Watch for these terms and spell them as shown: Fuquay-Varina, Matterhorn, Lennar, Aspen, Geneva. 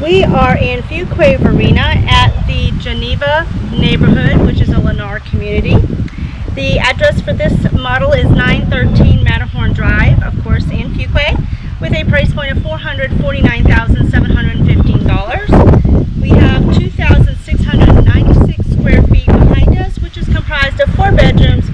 We are in Fuquay-Varina at the Geneva neighborhood, which is a Lennar community. The address for this model is 913 Matterhorn Drive, of course, in Fuquay, with a price point of $449,715. We have 2,696 square feet behind us, which is comprised of 4 bedrooms,